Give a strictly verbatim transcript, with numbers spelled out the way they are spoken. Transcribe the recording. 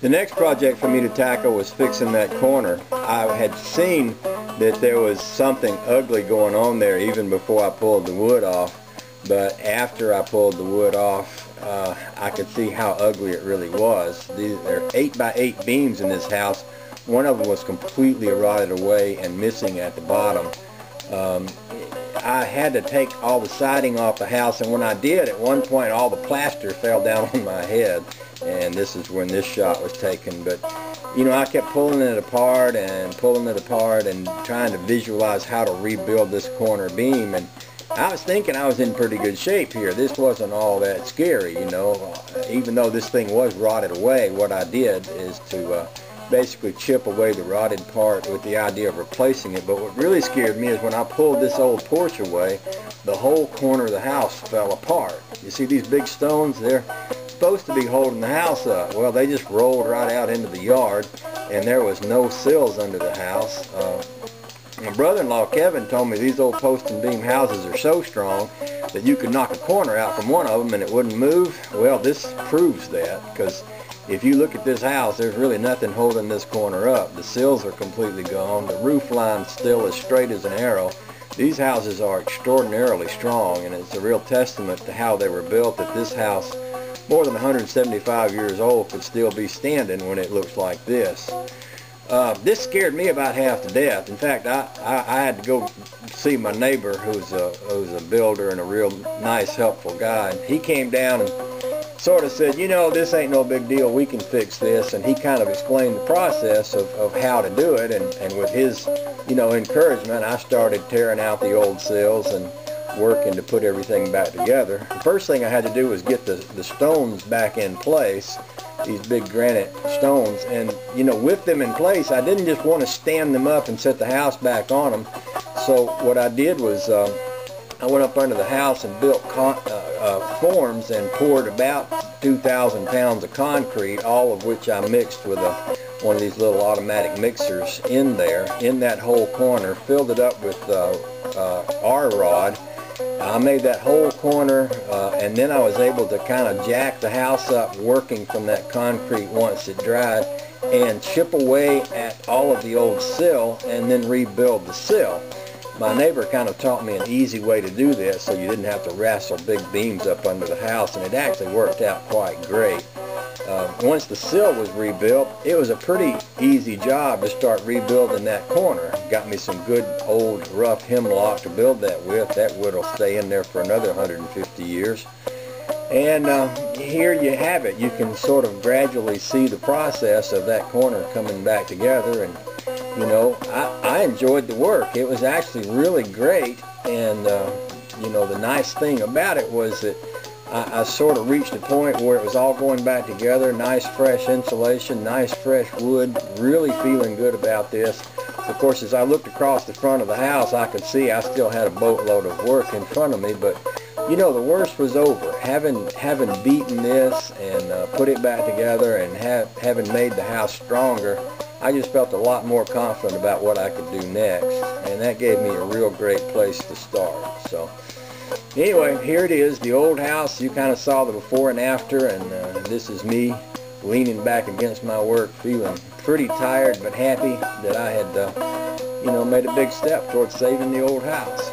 The next project for me to tackle was fixing that corner. I had seen that there was something ugly going on there even before I pulled the wood off, but after I pulled the wood off, uh, I could see how ugly it really was. These are eight by eight beams in this house. One of them was completely rotted away and missing at the bottom. Um, I had to take all the siding off the house, and when I did, at one point all the plaster fell down on my head, and this is when this shot was taken. But you know, I kept pulling it apart and pulling it apart and trying to visualize how to rebuild this corner beam, and I was thinking I was in pretty good shape here. This wasn't all that scary, you know. Even though this thing was rotted away, what I did is to uh, basically chip away the rotted part with the idea of replacing it. But what really scared me is when I pulled this old porch away, the whole corner of the house fell apart. You see these big stones? They're supposed to be holding the house up. Well, they just rolled right out into the yard, and there was no sills under the house. Uh, my brother-in-law Kevin told me these old post and beam houses are so strong that you could knock a corner out from one of them and it wouldn't move. Well, this proves that, because if you look at this house, there's really nothing holding this corner up. The sills are completely gone. The roof line's still as straight as an arrow. These houses are extraordinarily strong, and it's a real testament to how they were built that this house, more than one hundred seventy-five years old, could still be standing when it looks like this. Uh, this scared me about half to death. In fact, I, I, I had to go see my neighbor, who's a, who's a builder and a real nice, helpful guy. And he came down and sort of said, you know, this ain't no big deal, we can fix this. And he kind of explained the process of, of how to do it. And, and with his, you know, encouragement, I started tearing out the old sills and working to put everything back together. The first thing I had to do was get the, the stones back in place, these big granite stones, and you know, with them in place, I didn't just want to stand them up and set the house back on them. So what I did was uh, I went up under the house and built con uh, uh, forms and poured about two thousand pounds of concrete, all of which I mixed with a, one of these little automatic mixers in there, in that whole corner, filled it up with uh, uh, R-Rod. I made that whole corner, uh, and then I was able to kind of jack the house up working from that concrete once it dried, and chip away at all of the old sill and then rebuild the sill. My neighbor kind of taught me an easy way to do this so you didn't have to wrestle big beams up under the house, and it actually worked out quite great. Uh, once the sill was rebuilt, it was a pretty easy job to start rebuilding that corner. Got me some good old rough hemlock to build that with. That wood will stay in there for another one hundred fifty years. And uh, here you have it. You can sort of gradually see the process of that corner coming back together. And you know, I, I enjoyed the work. It was actually really great. And uh, you know, the nice thing about it was that I, I sort of reached a point where it was all going back together, nice fresh insulation, nice fresh wood, really feeling good about this. Of course, as I looked across the front of the house, I could see I still had a boatload of work in front of me, but you know, the worst was over. Having, having beaten this and uh, put it back together and have, having made the house stronger, I just felt a lot more confident about what I could do next, and that gave me a real great place to start. So anyway, here it is, the old house. You kind of saw the before and after, and uh, this is me leaning back against my work, feeling pretty tired but happy that I had uh, you know, made a big step towards saving the old house.